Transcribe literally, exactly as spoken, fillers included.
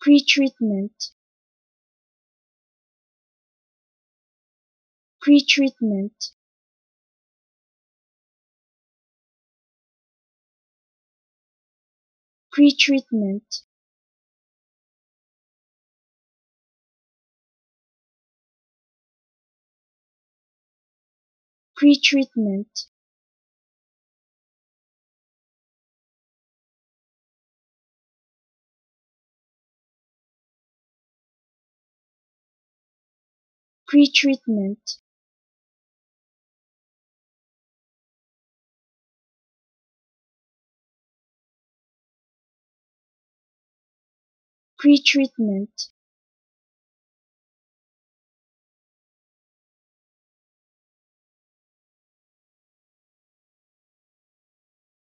Pretreatment. Pretreatment. Pretreatment. Pretreatment. Pretreatment. Pretreatment.